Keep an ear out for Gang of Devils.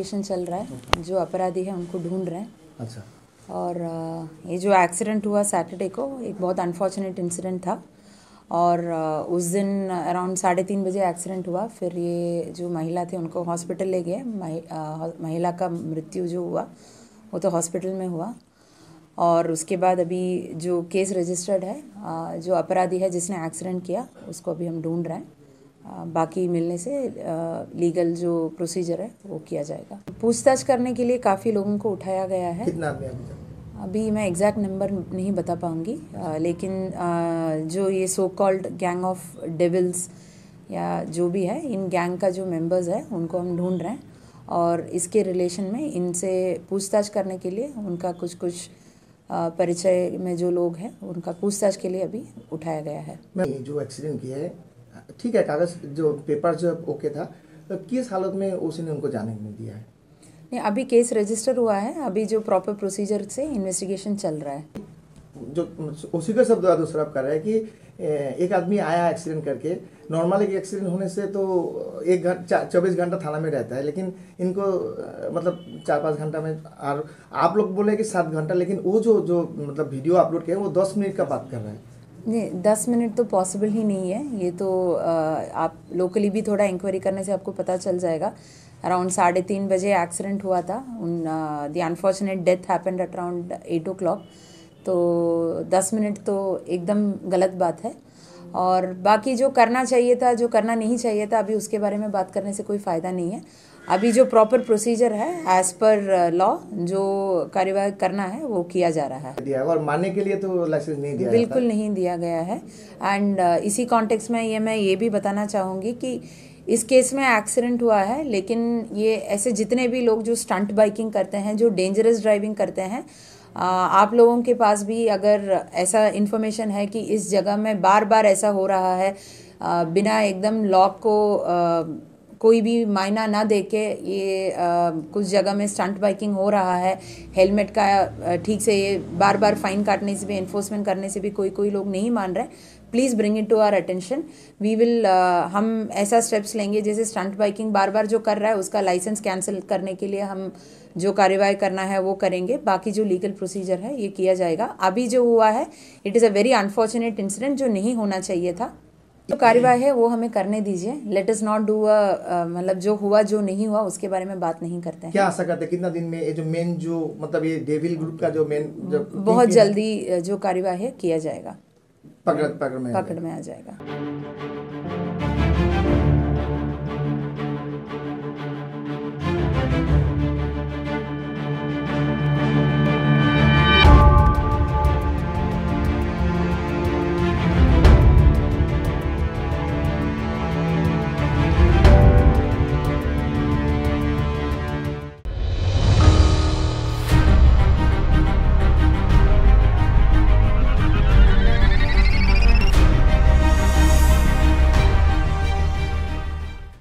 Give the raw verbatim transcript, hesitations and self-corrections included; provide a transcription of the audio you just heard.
Operation चल रहा है, जो अपराधी है उनको ढूंढ रहे हैं। अच्छा। और ये जो एक्सीडेंट हुआ सैटरडे को, एक बहुत अनफॉर्चुनेट इंसिडेंट था और उस दिन अराउंड साढ़े तीन बजे एक्सीडेंट हुआ। फिर ये जो महिला थे उनको हॉस्पिटल ले गए। महिला का मृत्यु जो हुआ वो तो हॉस्पिटल में हुआ। और उसके बाद अभी जो केस रजिस्टर्ड है, जो अपराधी है जिसने एक्सीडेंट किया उसको अभी हम ढूंढ रहे हैं। बाकी मिलने से लीगल जो प्रोसीजर है वो किया जाएगा। पूछताछ करने के लिए काफ़ी लोगों को उठाया गया है। कितना आदमी अभी तक? अभी मैं एग्जैक्ट नंबर नहीं बता पाऊंगी, लेकिन आ, जो ये so called gang of devils या जो भी है, इन गैंग का जो मेंबर्स है उनको हम ढूंढ रहे हैं और इसके रिलेशन में इनसे पूछताछ करने के लिए उनका कुछ कुछ परिचय में जो लोग हैं उनका पूछताछ के लिए अभी उठाया गया है। जो एक्सीडेंट किया है, ठीक है, कागज जो पेपर जो ओके था, तो किस हालत में उसने उनको जाने नहीं दिया है? नहीं, अभी केस रजिस्टर हुआ है। अभी जो प्रॉपर प्रोसीजर से इन्वेस्टिगेशन चल रहा है। जो उसी का शब्द दूसरा आप कर रहे हैं कि एक आदमी आया एक्सीडेंट करके, नॉर्मल एक एक्सीडेंट होने से तो एक घंटा चौबीस घंटा थाना में रहता है, लेकिन इनको मतलब चार पाँच घंटा में, और आप लोग बोले कि सात घंटा, लेकिन वो जो जो मतलब वीडियो अपलोड किया वो दस मिनट का बात कर रहे हैं। नहीं, दस मिनट तो पॉसिबल ही नहीं है। ये तो आ, आप लोकली भी थोड़ा इंक्वायरी करने से आपको पता चल जाएगा। अराउंड साढ़े तीन बजे एक्सीडेंट हुआ था। On the unfortunate death happened at around eight o'clock. तो दस मिनट तो एकदम गलत बात है। और बाकी जो करना चाहिए था, जो करना नहीं चाहिए था, अभी उसके बारे में बात करने से कोई फ़ायदा नहीं है। अभी जो प्रॉपर प्रोसीजर है एज पर लॉ, जो कार्यवाही करना है वो किया जा रहा है। और मानने के लिए तो लाइसेंस नहीं दिया, बिल्कुल नहीं दिया गया है। एंड इसी कॉन्टेक्स्ट में ये मैं ये भी बताना चाहूँगी कि इस केस में एक्सीडेंट हुआ है, लेकिन ये ऐसे जितने भी लोग जो स्टंट बाइकिंग करते हैं, जो डेंजरस ड्राइविंग करते हैं, आप लोगों के पास भी अगर ऐसा इन्फॉर्मेशन है कि इस जगह में बार बार ऐसा हो रहा है, बिना एकदम लॉ को कोई भी मायना ना देके ये आ, कुछ जगह में स्टंट बाइकिंग हो रहा है, हेलमेट का ठीक से ये बार बार फाइन काटने से भी, एनफोर्समेंट करने से भी कोई कोई लोग नहीं मान रहे, please bring it to our attention. We will हम ऐसा स्टेप्स लेंगे, जैसे स्टंट बाइकिंग बार बार जो कर रहा है उसका लाइसेंस कैंसिल करने के लिए हम जो कार्यवाही करना है वो करेंगे। बाकी जो लीगल प्रोसीजर है ये किया जाएगा। अभी जो हुआ है it is a very unfortunate incident, जो नहीं होना चाहिए था। जो कार्यवाही है वो हमें करने दीजिए। Let us not do a मतलब जो हुआ जो नहीं हुआ उसके बारे में बात नहीं करते हैं। क्या आशा करते हैं कितना दिन में ये जो मेन जो मतलब ये डेविल ग्रुप का जो मेन बहुत जल्दी जो कार्यवाही है किया जाएगा, पकड़ पकड़ में पकड़ में आ जाएगा।